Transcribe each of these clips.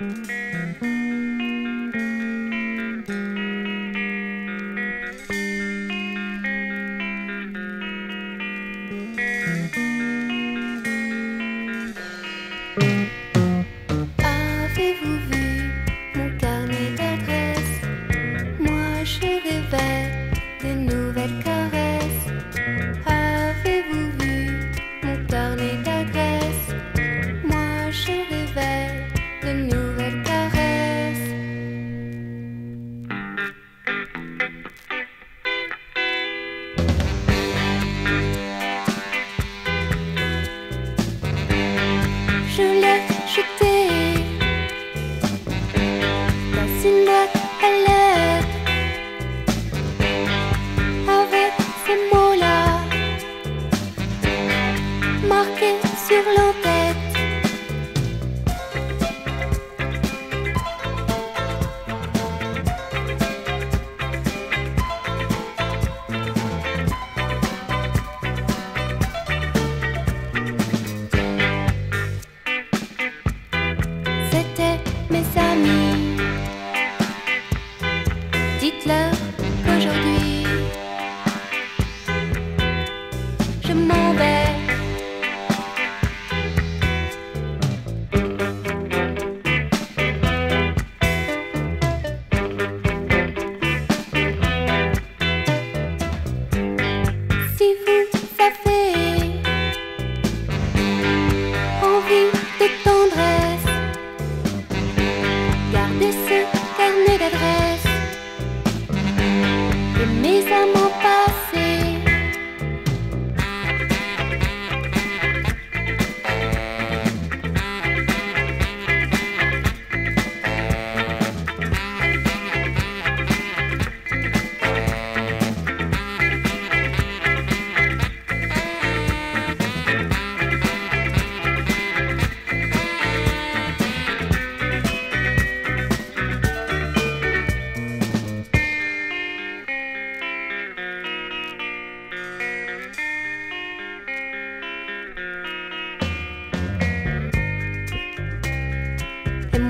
Avez-vous vu mon carnet d'adresses? Moi je rêvais de nouvelles caresses. Avez-vous vu mon carnet d'adresses? Moi je rêvais de nouvelles caresses. Je l'ai jeté une boîte à lettres avec ces mots-là marqués sur l'entête. C'était mes amis. Dites-leur qu'aujourd'hui je m'en vais. Si vous avez envie de tendresse, gardez ce carnet d'adresses. Mes amants passés.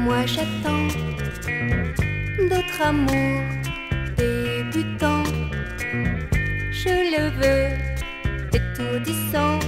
Moi j'attends d'autres amours débutants. Je le veux étourdissant.